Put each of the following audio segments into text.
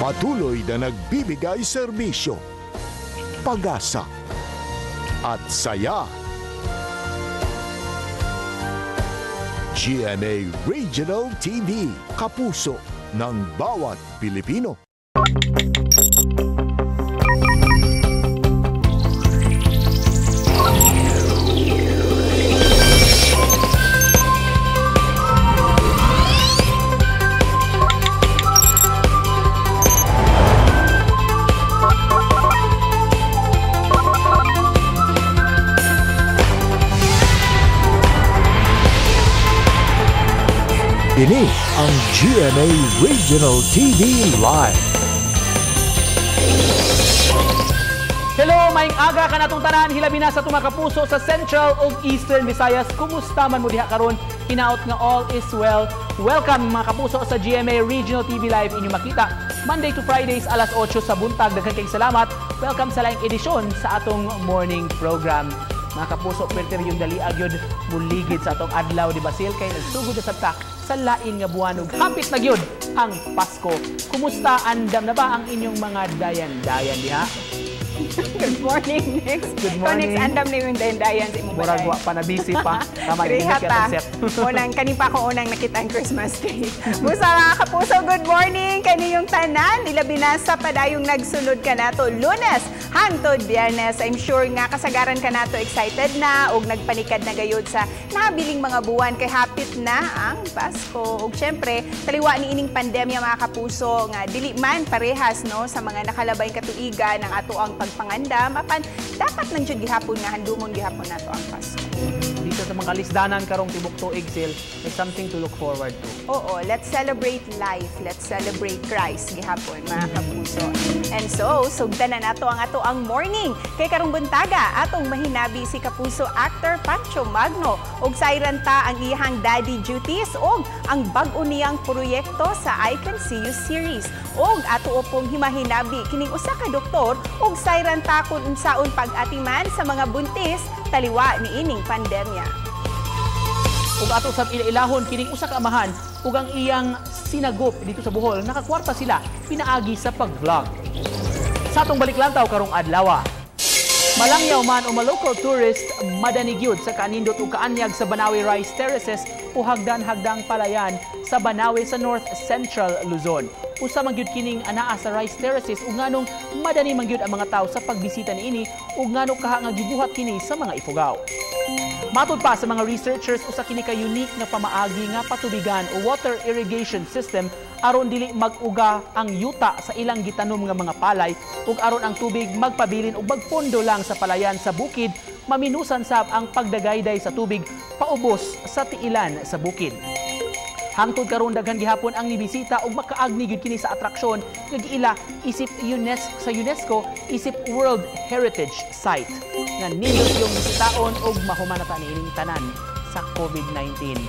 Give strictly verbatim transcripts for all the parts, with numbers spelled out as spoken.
Patuloy na nagbibigay serbisyo, pag-asa at saya. G M A Regional T V, kapuso ng bawat Pilipino. Ini ang G M A Regional T V Live. Hello, maayong aga ka natong tanan, hilabi na sa tuma ka puso sa Central ug Eastern Visayas. Kumusta man mo diha karon? Hinaut nga all is well. Welcome mga kapuso sa G M A Regional T V Live inyo makita. Monday to Fridays alas otso sa buntag. Daghang kayong salamat. Welcome sa laing edisyon sa atong morning program. Mga kapuso, pwerte rin yung daliag yun, muligid sa atong adlaw di Basil, kaya nagsugod na sabta sa lain nga buwanog. Hapit na yun ang Pasko. Kumusta, andam na ba ang inyong mga dayan-dayan diha? Good morning, Nix. Good morning. So, Nix, andam na yung dayan-dayan sa imong balay. Muragwa pa, nabisi pa. Tama, iningat ka ng set. Unang, kanimpa ko unang nakita ang Christmas tree. Musa mga kapuso, good morning. Kaniyong tanan, ilabi na sa padayong nagsunod ka na to. Lunes, hangtod Biyernes. I'm sure nga kasagaran ka na to, excited na og nagpanikad na gayod sa nabiling mga buwan kay hapit na ang Pasko. Og syempre, taliwa ni ining pandemya mga kapuso nga dili man parehas no sa mga nakalabay katuigan ng ato ang pagpangandam apan dapat nang jud gihapon nga handumon gihapon nato ang Pasko. Dito sa mga kalisdanan karong tibok tuig sil, may something to look forward to. Oo, let's celebrate life. Let's celebrate Christ gihapon mga kapuso. And so, sugdan na nato ang ato ang morning kay karong buntaga atong mahinabi si kapuso actor Pancho Magno og sairanta ang iyang daddy duties og ang bag-o niyang proyekto sa I Can See You series og ato pong himahinabi kining usa ka doktor og sairanta kun unsaon pag-atiman sa mga buntis taliwa ni ining pandemya og ato sab ilahon kining usa ka amahan ug ang iyang sinagop dito sa Bohol nakakwarta sila pinaagi sa pag-vlog. Sa atong baliklantaw karong adlawa, malangyaw man o ma-local tourist madanigyod sa kanindot o kaanyag sa Banawe Rice Terraces o hagdan-hagdang palayan sa Banawe sa North Central Luzon. Usa man gyud kining anaa sa rice terraces o nganong madani man gyud ang mga tao sa pagbisita niini o nganong kaha nga gibuhat kini sa mga ifugaw. Matod pa sa mga researchers, usa kini ka unique na pamaagi nga patubigan o water irrigation system aron dili mag-uga ang yuta sa ilang gitanom nga mga palay ug aron ang tubig magpabilin ug magpondo lang sa palayan sa bukid, maminusan sab ang pagdagayday sa tubig paubos sa tiilan sa bukid. Hangtod karon daghan gihapon ang nibisita ug makaagni gyud kini sa atraksyon nga giila isip UNESCO sa UNESCO isip World Heritage Site nga nindot yung bisitaon ug mahumanata niining tanan sa COVID nineteen.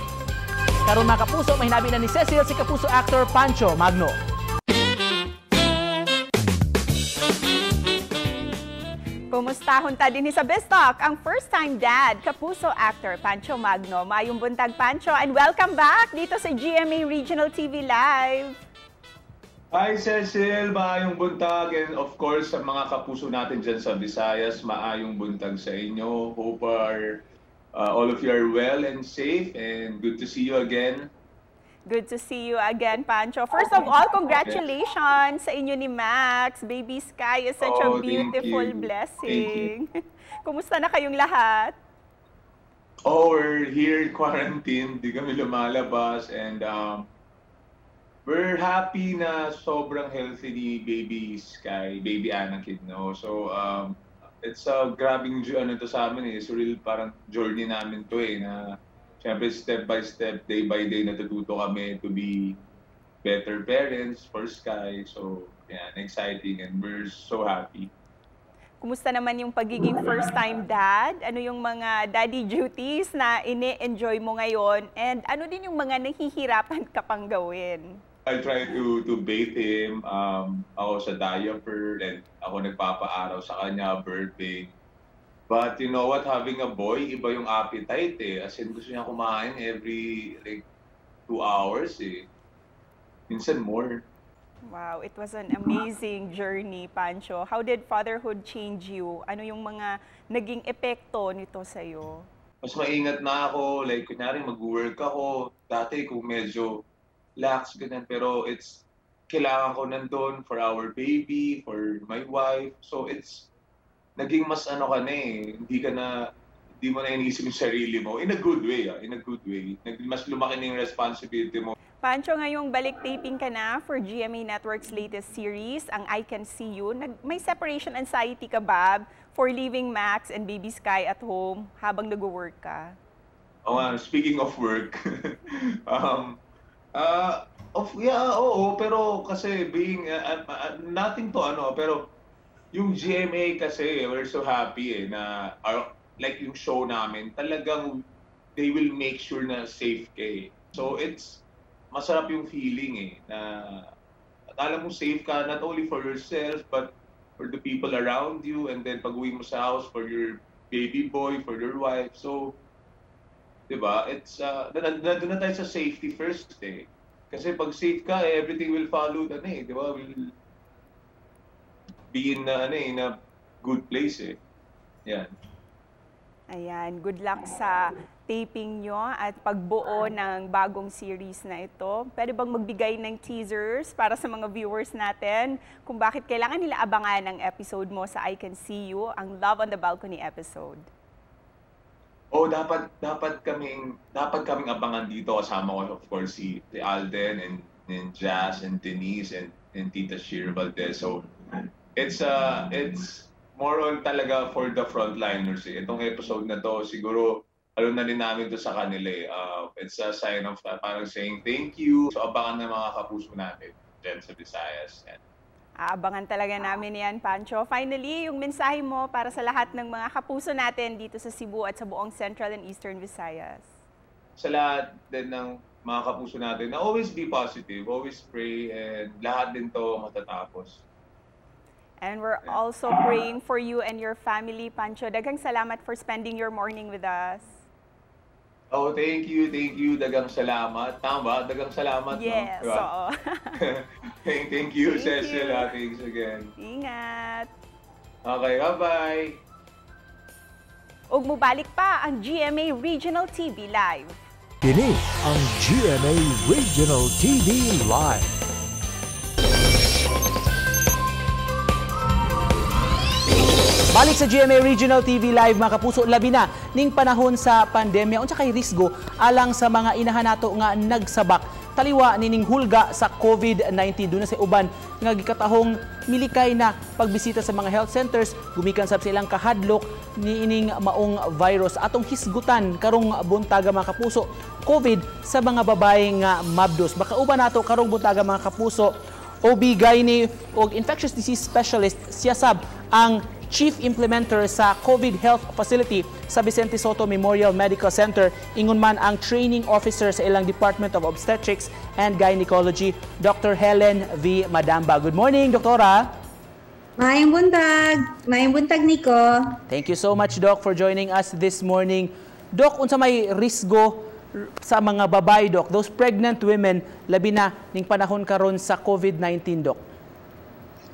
Karon mga kapuso, mahinabi na ni Cecil si kapuso actor Pancho Magno. Kumustahon ta din sa Best Talk ang first-time dad, kapuso actor Pancho Magno. Maayong buntag, Pancho, and welcome back dito sa G M A Regional T V Live. Hi, Cecil. Maayong buntag. And of course, sa mga kapuso natin dyan sa Visayas, maayong buntag sa inyo. Hope our, uh, all of you are well and safe, and good to see you again. Good to see you again, Pancho. First of all, congratulations sa inyo ni Max. Baby Sky is such oh, a beautiful blessing. Kumusta na kayong lahat? Oh, we're here in quarantine. Di kami lumalabas. And um, we're happy na sobrang healthy ni Baby Sky, Baby Anakin. No? So, um, it's a grabbing ano to sa amin. Eh. It's real parang journey namin to eh. Na, siyempre, step by step, day by day, natututo kami to be better parents for Sky. So, yan, exciting and we're so happy. Kumusta naman yung pagiging first-time dad? Ano yung mga daddy duties na ini-enjoy mo ngayon? And ano din yung mga nahihirapan ka pang gawin? I try to, to bathe him. Um, ako sa diaper and ako nagpapaaraw sa kanya, birthday. But you know what, having a boy, iba yung appetite eh. As in, gusto niya kumain every like two hours eh. Minsan more. Wow, it was an amazing journey, Pancho. How did fatherhood change you? Ano yung mga naging epekto nito sa'yo? Mas maingat na ako. Like, kunyari, mag-work ako. Dati, kung medyo lax, ganyan. Pero it's, kailangan ko nandun for our baby, for my wife. So, it's, naging mas ano ka na eh. Hindi ka na, hindi mo na inisip yung sarili mo. In a good way, ah. In a good way. Mas lumaki na yung responsibility mo. Pancho, ngayong balik-taping ka na for G M A Network's latest series, ang I Can See You. Nag may separation anxiety ka ba for leaving Max and baby Sky at home habang nag-work ka? Oh, uh, speaking of work, um, uh, of, yeah, oo, pero kasi being, uh, uh, nothing to ano, pero yung G M A kasi, we're so happy eh, na, our, like yung show namin, talagang they will make sure na safe ka eh. So it's, masarap yung feeling eh, na akala mo safe ka not only for yourself but for the people around you, and then pag-uwi mo sa house for your baby boy, for your wife. So, di ba, it's, uh, nandun na tayo sa safety first eh. Kasi pag safe ka, eh, everything will follow na eh, di ba, will be in, uh, ano, in a good place eh. Yan. Ayan, good luck sa taping nyo at pagbuo ng bagong series na ito. Pwede bang magbigay ng teasers para sa mga viewers natin kung bakit kailangan nila abangan ang episode mo sa I Can See You, ang Love on the Balcony episode? Oh, dapat dapat kaming dapat kaming abangan dito, kasama ko of course si Alden and, and Jazz and Denise and, and Tita Shira Valdez. So it's uh it's more on talaga for the frontliners eh. Itong episode na to, siguro, alam na rin namin to sa kanila eh. Uh, it's a sign of uh, parang saying thank you. So, abangan na mga kapuso natin dyan sa Visayas. Yan. Abangan talaga namin yan, Pancho. Finally, yung mensahe mo para sa lahat ng mga kapuso natin dito sa Cebu at sa buong Central and Eastern Visayas. Sa lahat din ng mga kapuso natin na always be positive, always pray, and lahat din to matatapos. And we're also praying for you and your family, Pancho. Daghang salamat for spending your morning with us. Oh, thank you, thank you. Daghang salamat. Tama, daghang salamat. Yes, no? So. thank, thank you, thank Cecilia. You. Thanks again. Ingat. Okay, bye-bye. Ug mubalik pa ang G M A Regional T V Live. Kini ang G M A Regional T V Live. Balik sa G M A Regional T V Live, mga kapuso, labi na ning panahon sa pandemya unsa kay risgo alang sa mga inahan nato nga nagsabak taliwa nining hulga sa COVID nineteen. Duna sa uban nga gikatahong milikay na pagbisita sa mga health centers gumikan sab sa ilang kahadlok niining maong virus. Atong hisgutan karong buntaga, mga kapuso, COVID sa mga babae nga mabdos. Baka uban nato karong buntaga, mga kapuso, O B G Y N og infectious disease specialist siya sab ang Chief Implementer sa COVID Health Facility sa Vicente Sotto Memorial Medical Center. Ingon man ang training officer sa ilang Department of Obstetrics and Gynecology, Doctor Helen V Madamba. Good morning, Doktora! Maayong buntag! Maayong buntag, Nico! Thank you so much, Doc, for joining us this morning. Doc, unsa may risgo sa mga babae, Doc, those pregnant women, labi na ning panahon karon sa COVID nineteen, Doc?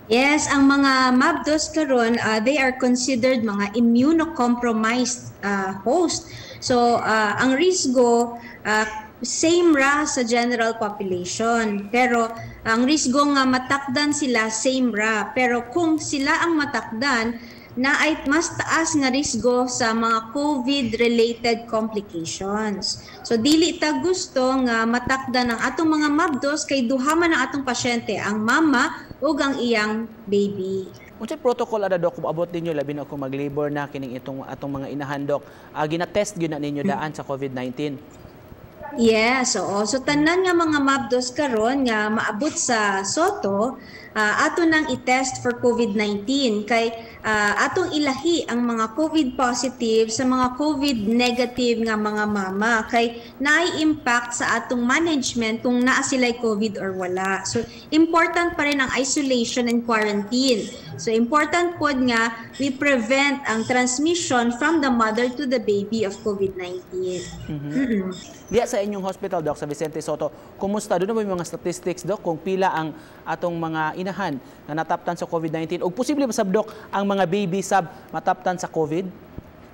Yes, ang mga mabdos karon, uh, they are considered mga immunocompromised uh, host. So, uh, ang risgo, uh, same ra sa general population. Pero, ang risgo nga matakdan sila, same ra. Pero kung sila ang matakdan, na ay mas taas nga risgo sa mga COVID-related complications. So, dili ta gusto nga matakdan ang atong mga mabdos kay duhaman ang atong pasyente, ang mama, o ang iyang baby. Unsa protocol ada, Doc, abot ninyo labi na kung mag-labor na kining itong atong mga inahan, Doc? Uh, gina-test gyud na ninyo daan sa COVID nineteen. Yes, oo. So tanan nga mga mabdos karon nga maabot sa Sotto, uh, ato nang i-test for COVID nineteen kay uh, atong ilahi ang mga COVID positive sa mga COVID negative nga mga mama kay nai-impact sa atong management kung naa sila'y COVID or wala. So important pa rin ang isolation and quarantine. So important po nga we prevent ang transmission from the mother to the baby of COVID nineteen. Mm-hmm. Mm-hmm. Diya sa inyong hospital, Doc, sa Vicente Sotto, kumusta doon na mga statistics, Doc, kung pila ang atong mga inahan na nataptan sa COVID nineteen o posible ba, sab, Doc, ang mga baby sab mataptan sa COVID?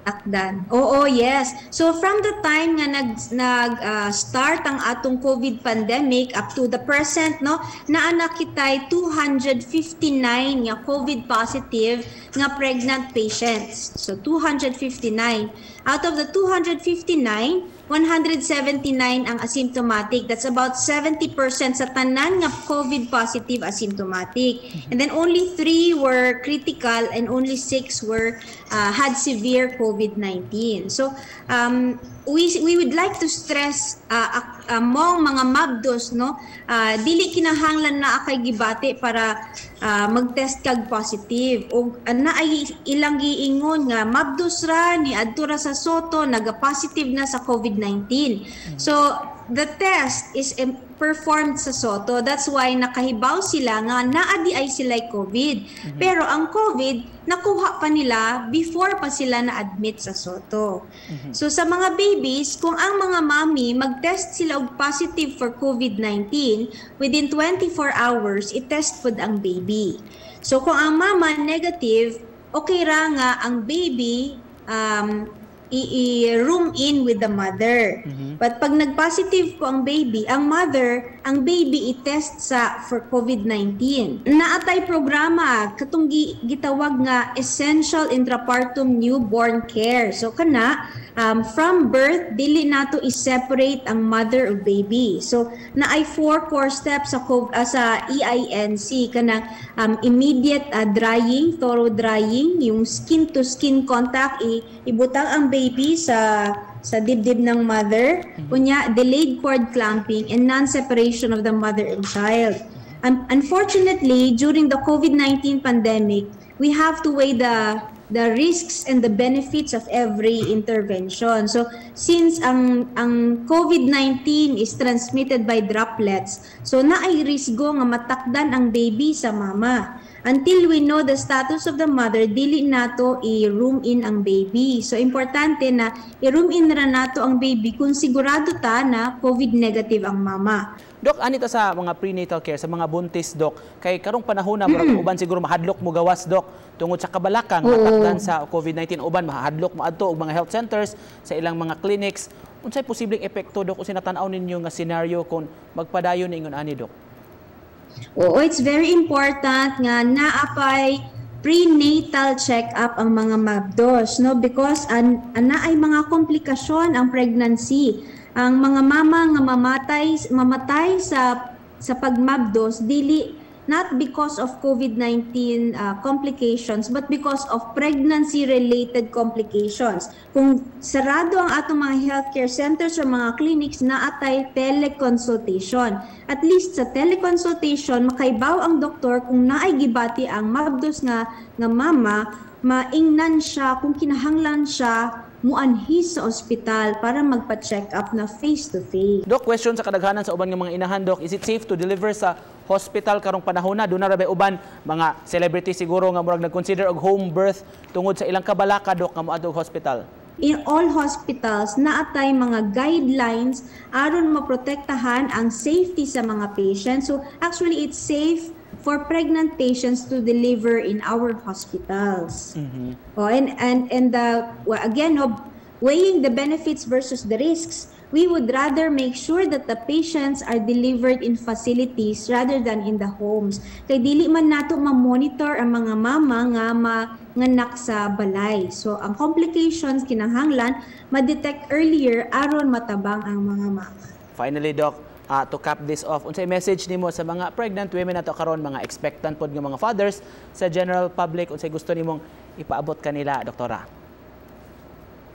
Akdan. Oo, yes. So from the time nga nag nag uh, start ang atong COVID pandemic up to the present, no, naa kitay two hundred fifty-nine nga COVID positive nga pregnant patients. So two hundred fifty-nine. Out of the two hundred fifty-nine, one hundred seventy-nine ang asymptomatic. That's about seventy percent sa tanan nga COVID positive asymptomatic. And then only three were critical and only six were uh, had severe COVID nineteen. So um we we would like to stress uh, among mga mabdos, no, uh, dili kinahanglan na akay gibate para uh, magtest kag positive o uh, na ay ilang giingon nga mabdos ra ni adto ra sa Sotto naga-positive na sa COVID nineteen. So the test is performed sa Sotto. That's why nakahibaw sila nga naadi ay sila'y COVID. Mm-hmm. Pero ang COVID, nakuha pa nila before pa sila na-admit sa Sotto. Mm-hmm. So sa mga babies, kung ang mga mami mag-test sila og positive for COVID nineteen, within twenty-four hours, itest pod ang baby. So kung ang mama negative, okay ra nga ang baby um, i-room in with the mother. Mm-hmm. But pag nag-positive po ang baby, ang mother, ang baby i-test sa for COVID nineteen. Naatay programa, katong gitawag nga essential intrapartum newborn care. So kana, um, from birth, dili nato i-separate ang mother o baby. So naay four core steps sa, uh, sa E I N C. Kana um, immediate uh, drying, thorough drying, yung skin-to-skin contact, i ibutang ang baby sa sa dibdib ng mother, kunya delayed cord clamping and non-separation of the mother and child. Um, unfortunately, during the COVID nineteen pandemic, we have to weigh the the risks and the benefits of every intervention. So since ang ang COVID nineteen is transmitted by droplets, so naay risgo nga matakdan ang baby sa mama. Until we know the status of the mother, dili nato i-room in ang baby. So importante na i-room in ra nato ang baby kung sigurado ta na COVID negative ang mama. Dok, anita sa mga prenatal care, sa mga buntis, Dok, kay karong panahon na murag uban siguro mahadlok mo gawas, Dok, tungod sa kabalakang matapdan sa COVID nineteen, uban mahadlok mo adto og mga health centers, sa ilang mga clinics. Unsay posibleng epekto, Dok, kung sinatan-aw ninyo nga scenario kung magpadayon ingon ani, Dok? Oo, it's very important nga naapay prenatal check-up ang mga mabdos, no, because an naay mga komplikasyon ang pregnancy. Ang mga mama nga mamatay mamatay sa sa pagmabdos dili not because of COVID nineteen uh, complications but because of pregnancy related complications. Kung sarado ang atong mga healthcare centers or mga clinics, naatay teleconsultation. At least sa teleconsultation makaibaw ang doktor kung naay gibati ang mabdos nga nga mama, maingnan siya kung kinahanglan siya muanhis sa ospital para magpa-check up na face-to-face. -face. Dok, question sa kadaghanan sa uban ng mga inahan, Dok. Is it safe to deliver sa hospital karong panahon na? Doon na rabay uban, mga celebrity siguro nga murag nag-consider og home birth tungod sa ilang kabalaka, Dok, nga moadto og hospital. In all hospitals, naatay mga guidelines aron maprotektahan ang safety sa mga patients. So actually, it's safe for pregnant patients to deliver in our hospitals. Mm-hmm. Oh, and and and the well, again, no, weighing the benefits versus the risks, we would rather make sure that the patients are delivered in facilities rather than in the homes. Kay dili man nato ma-monitor ang mga mama nga ma nganak sa balay. So ang complications kinahanglan ma-detect earlier aron matabang ang mga mama. Finally, Doc, Uh, to cap this off, unsay message nimo sa mga pregnant women nato karon, mga expectant pod nga mga fathers sa general public, unsay gusto nimong ipaabot kanila, doktora?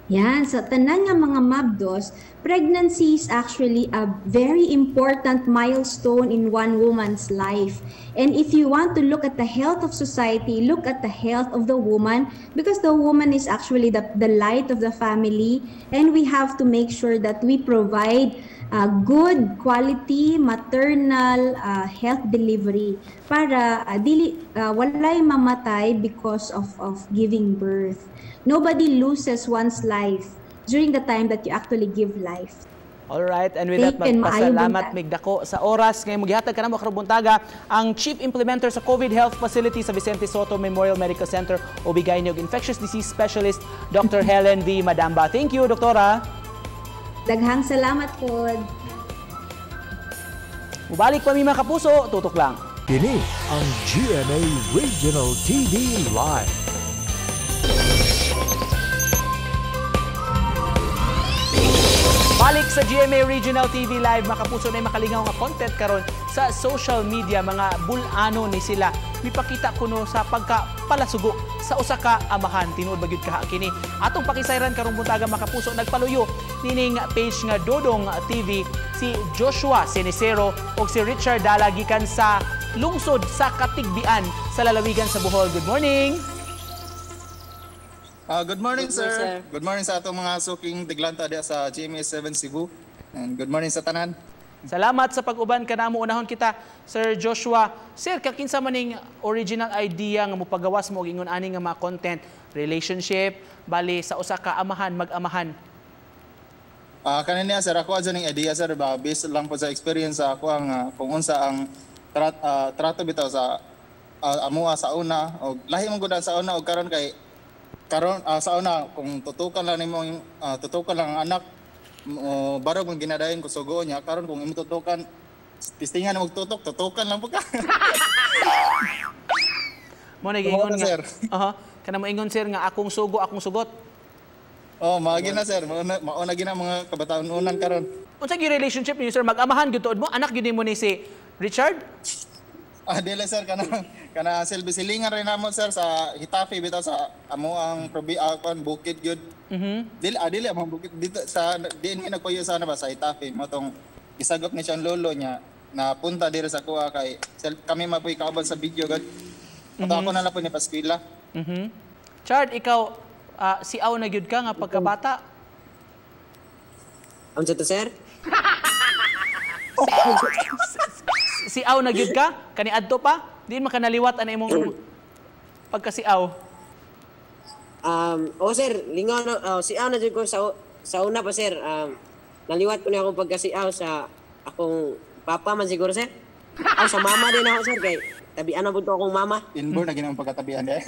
Yan, so tanan nga mga mabdos, pregnancy is actually a very important milestone in one woman's life. And if you want to look at the health of society, look at the health of the woman, because the woman is actually the, the light of the family, and we have to make sure that we provide uh, good quality maternal uh, health delivery para uh, dili, uh, walay mamatay because of, of giving birth. Nobody loses one's life during the time that you actually give life. Alright, and with that, magpasalamat migdako sa oras. Ngayon, maghihatag ka na mga karubuntaga ang Chief Implementer sa COVID Health Facility sa Vicente Sotto Memorial Medical Center o Bigaynog Infectious Disease Specialist, Doctor Helen V Madamba. Thank you, Doktora. Daghang salamat po. Mubalik pa mga kapuso, tutok lang. Kini ang G M A Regional T V Live. Balik sa G M A Regional T V Live, makapuso na yung makalingaw nga content karon sa social media, mga bulano ni sila. Mipakita kuno sa pagkapalasugo sa usa ka amahan. Tinuod bagyod kaha kini. Atong pakisayran karong buntaga makapuso, nagpaluyo nining page nga Dodong T V si Joshua Senesero o si Richard Dalagikan sa lungsod sa Katigbuan sa lalawigan sa Bohol. Good morning! Uh, good morning, good sir. sir. Good morning sa atong mga suking tiglanta diya sa G M A seven Cebu. And good morning sa tanan. Salamat sa pag-uban ka na mo. Unahon kita, Sir Joshua. Sir, kakinsa maning original idea nga mo pagawas mo gingon ani nga mga content, relationship, bali sa usa ka amahan mag-amahan. Ah, uh, kanina sir, ako adto ning idea sir, ba based lang po sa experience sa ako ang uh, kung unsa ang trat, uh, trato bitaw sa uh, amoa sa una og lahi man gud sa una og karon kay karon uh, sa una kung tutukan lang nimo uh, tutukan lang ang anak uh, barog mong ginadayon ko sugo niya karon kung imo tutukan testingan mo tutok tutukan lang pagka mo na gingon nga aha kana mo ingon sir nga akong sugo akong sugot oh maagi na sir mauna mauna gina mga kabataan unan karon unsa gi relationship niyo sir mag-amahan gyud tuod mo anak gyud mo ni si Richard. Ah, dili sir kana kana silbi-silingan rin namo sir sa Hitafe bitaw sa amo ang probi akon bukid gyud. Mhm. Dili adili amo bukid dito sa diin nagpayo sana ba sa Hitafe mo tong isagop ni siyang lolo niya na punta dire sa kuha kay kami mapoy kaabot sa video gud. Mata ako na lang po ni paskwela. Mhm. Chard, ikaw uh, si aw na gyud ka nga pagkabata. Unsa to sir? Si aw na gyud ka kani adto pa diin makanaliwat ana imong pagka si aw um oh sir lingaw uh, si aw na gyud ko sa sa una pa sir um naliwat ko ni ako pagka si aw sa akong papa man siguro sir aw sa mama din ako sir kay tabi ana pud akong mama inborn na gina ang pagkatabian eh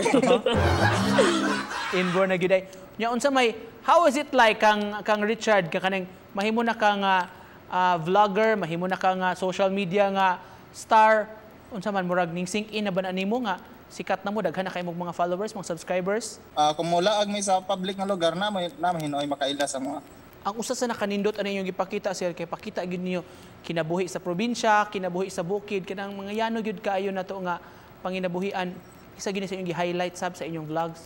inborn na gyud ay nya unsa may how is it like kang kang Richard ka kanang mahimo na kang uh, uh, vlogger mahimo na kang uh, social media nga star unsa man murag ning sink in na ban animo nga sikat na mo daghan na kay imong mga followers mga subscribers uh, kung mulaag mi sa public nga lugar na may na hinoy makaila sa mga ang usa sa nakanindot ano yung gipakita sir kay pakita gyud niyo kinabuhi sa probinsya kinabuhi sa bukid kanang mga yano gyud kaayo nato nga panginabuhian isa gyud sa inyong gi-highlight sab sa inyong vlogs.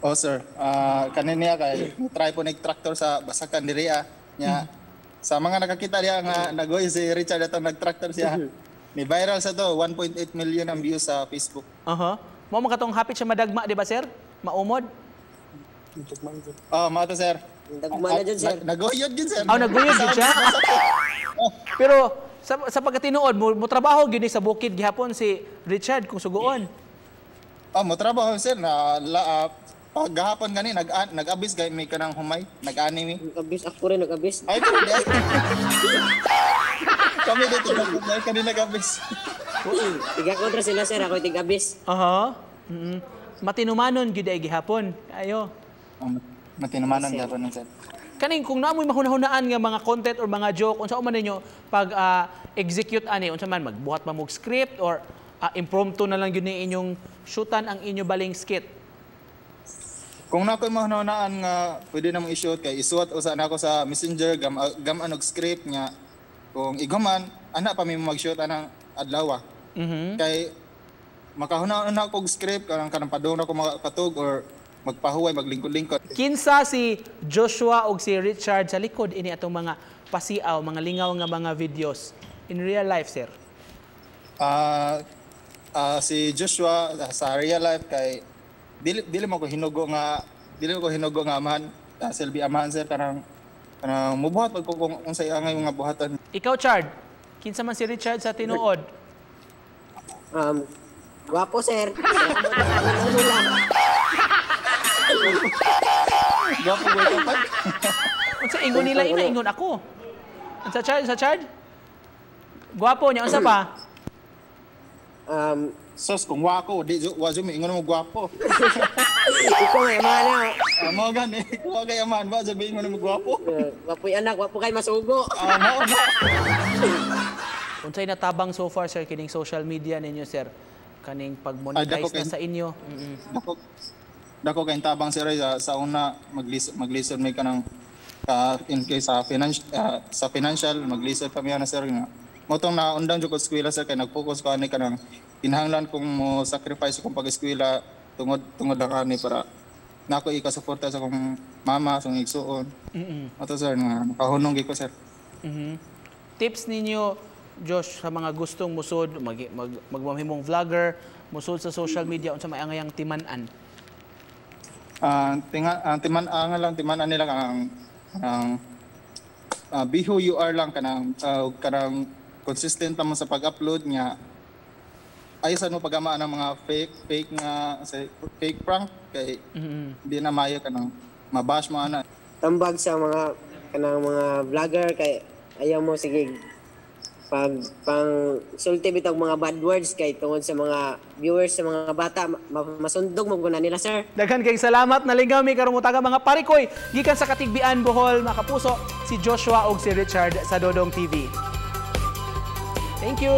Oh sir uh, kanina kay try po nag tractor sa Basakan diria nya mm-hmm. Sa mga nakakita niya nga nagoy si Richard ato nag-tractor siya. Ni viral sa to one point eight million ang views sa Facebook. Aha. Uh-huh. Mo man katong hapit siya madagma di ba sir? Maumod. Oh, maato sir. Dagma na jud sir. Nagoyod jud sir. Oh, nagoyod jud siya. Pero sa sa pagkatinuod mo, mo trabaho gyud sa bukid gihapon si Richard kung sugoon. Oh, mo trabaho sir na la, uh, oh, gahapon gani nag nag-abis gay may kanang humay, nag-anime. Nag-abis ako rin nag-abis. Ay, hindi. Kami dito nag-abis kanina nag-abis. Oo, tiga kontra sila sir ako tig-abis. Aha. Mhm. Matinumanon gyud ay gihapon. Ayo. Matinumanon gihapon nun sir. Kaning kung naamoy mahunahunaan nga mga content or mga joke unsa man ninyo pag uh, execute ani unsa man magbuhat man og script or uh, impromptu na lang gyud ni inyong shootan ang inyo baling skit. Kung nakoy mahunahunaan nga pwede namong i-shoot kay isuwat usa nako sa Messenger gam gaman og script nya kung iguman ana pa mi mag-shoot anang adlaw. Mm-hmm. Kay makahunahunaan na og script kanang kanang padung na ko makatug or magpahuway, maglingkod-lingkod. Kinsa si Joshua og si Richard sa likod ini atong mga pasiaw, mga lingaw nga mga videos in real life, sir? Uh, uh, si Joshua uh, sa real life kay dili dili mo ko hinugo nga dili mo ko hinugo nga amahan, uh, silbi amahan sir karang kanang mubuhat pag kung unsay angay nga buhatan. Ikaw, Chard, kinsa man si Richard sa tinuod? Um Guapo, sir. Guapo, guapo. Unsa ingon nila, ina ingon ako. Unsa Chard, unsa Chard? Guapo niya, unsa pa? Um, sos kung wako, di wajo mi ingon mo guapo. Ikaw ay mana. Amo gani, ikaw kay man, wajo mi ingon mo guapo. Guapo anak, guapo kay masugo. Amo. Unsay natabang so far, sir, kining social media ninyo, sir? Kaning pag-monetize na sa inyo. Dako, dako kayong tabang si Ray. Sa una, mag-lisod may ka ng, uh, in case sa, finance, uh, sa financial, mag-lisod pa miya na sir. Motong naundang dyan ko eskwela sir, kaya nag-focus ko ani ka ng inhanglan kong mo sacrifice kong pag-eskwela tungod, tungod na kani para na ako ikasuporta sa kong mama, sa kong igsuon. Mm-hmm. Mato sir, nakahunong ko sir. Mm-hmm. Tips ninyo, Josh, sa mga gustong musod, mag, mag, magmamhimong vlogger, musod sa social media, unsa may angayang timan-an? Ang uh, timan-an lang, timan-an nila ang uh, uh, be who you are lang, kanang, uh, kanang consistent naman sa pag-upload niya. Ayusan mo pagamaan ng mga fake, fake nga, say, fake prank, kay hindi mm-hmm. na mayo kanang mabash mo ana. Tambag sa mga, kanang mga vlogger, kay ayaw mo, sige, pag pang sulti bitag mga bad words kay tungod sa mga viewers sa mga bata ma masundog mo guna nila sir. Daghan kay salamat nalingaw mi karong utaga mga parikoy gikan sa Katigbian, Bohol, mga kapuso, si Joshua ug si Richard sa Dodong T V. Thank you.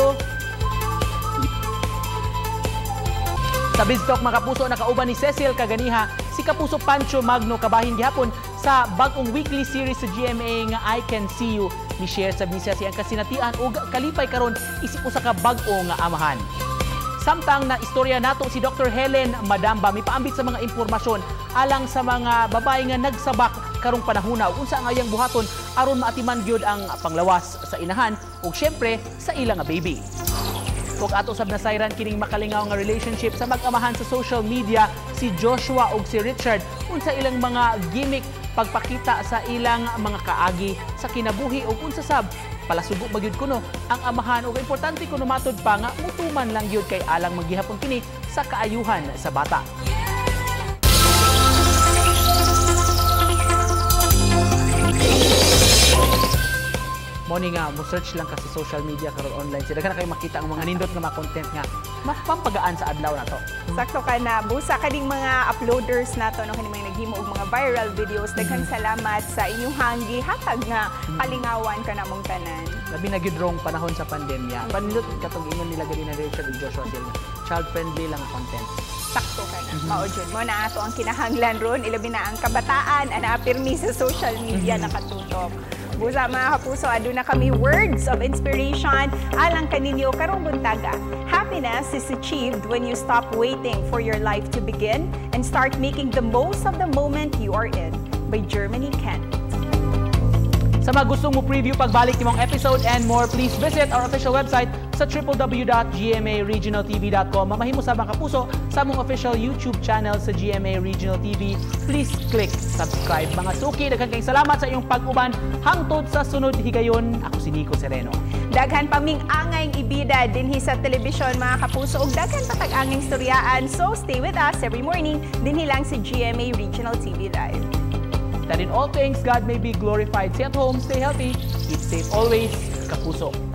Sa Biztalk, mga kapuso, nakauban ni Cecil kaganiha si kapuso Pancho Magno kabahin gihapon sa bagong weekly series sa G M A nga I Can See You. Ni-share sa bisya siyang kasinatian o kalipay karon isip usa ka bag-o nga amahan. Samtang na istorya nato si Doctor Helen Madamba mipaambit sa mga impormasyon alang sa mga babae nga nagsabak karong panahuna ug unsa ang ayang buhaton aron maatiman gyud ang panglawas sa inahan ug syempre sa ilang nga baby. Ug ato sab nasayran kining makalingaw nga relationship sa mag-amahan sa social media si Joshua ug si Richard unsa ilang mga gimmick pagpakita sa ilang mga kaagi sa kinabuhi o kung sasab, palasugo ba yun kuno ang amahan o importante kuno matod pa nga mutuman lang yun kay alang maghihapon kini sa kaayuhan sa bata. Morning nga, mo-search lang kasi social media karon online. Sila ka na kayo makita ang mga nindot nga mga content nga mas pampagaan sa adlaw na to. Sakto ka na. Busa ka ding mga uploaders na to, no, kani mga naghimo og mga viral videos. Daghan salamat sa inyong hanggi. Hatag nga kalingawan ka namong tanan. Labi na gyud rong panahon sa pandemya. Panindot katong ingon nila gani na Richard ug Joshua Silva. Child-friendly lang content. Sakto ka na. Mao-jud mo na ato ang kinahanglan ron. Ilabi na ang kabataan. Anaapirmi sa social media nakatutok. Busa mga kapuso, aduna kami words of inspiration alang kaninyo karong buntaga. Happiness is achieved when you stop waiting for your life to begin and start making the most of the moment you are in. By Germany Kent. Sa mga gustong mo preview pagbalik nimong episode and more, please visit our official website sa w w w dot g m a regional t v dot com. Mamahimo sa mga kapuso sa mong official YouTube channel sa G M A Regional T V. Please click subscribe. Mga suki, daghan kayong salamat sa iyong pag-uban. Hangtod sa sunod higayon, ako si Nico Sereno. Daghan paming angayng ibida dinhi sa telebisyon mga kapuso ug daghan patag angayng storyaan. So stay with us every morning dinhi lang sa G M A Regional T V Live. That in all things God may be glorified. Stay at home, stay healthy, keep safe always, kapuso.